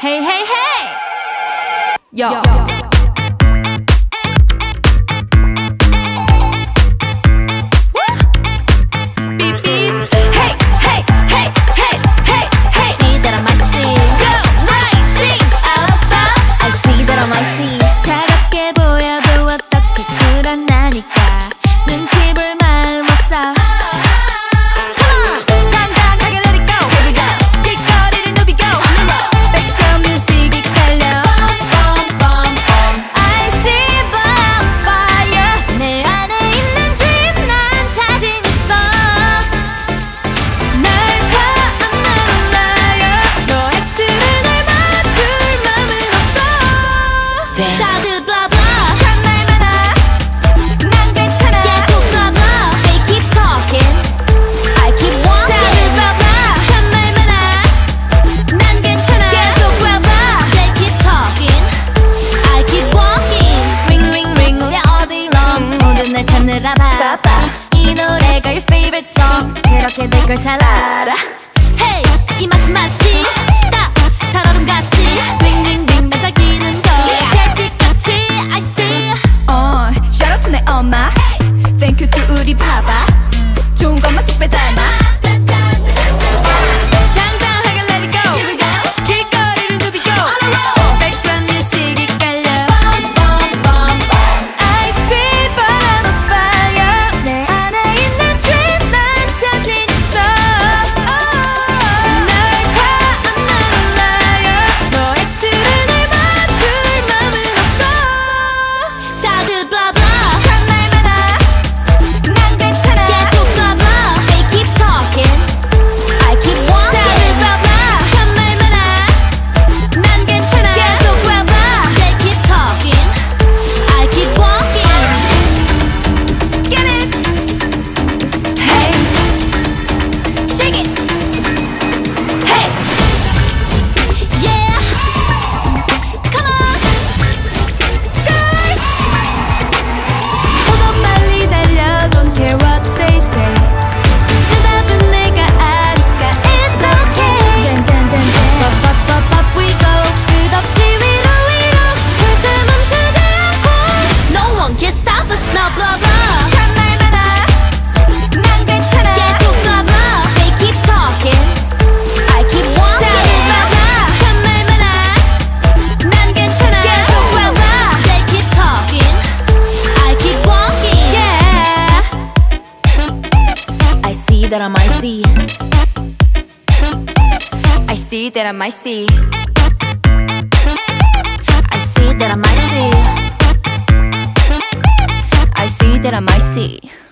Hey, hey, hey! Yo, yo, yo. 이 노래가 your favorite song. 그렇게 될 걸 잘 알아. Hey, 이 맛은 마치 딱 살얼음같이 윙윙윙 반짝이는 걸 별빛같이 I see. Shout out to 내 엄마. Thank you to 우리 바바. 좋은 것만 쏙 빼닮아. That I might see. I see that I might see. I see that I might see. I see that I might see.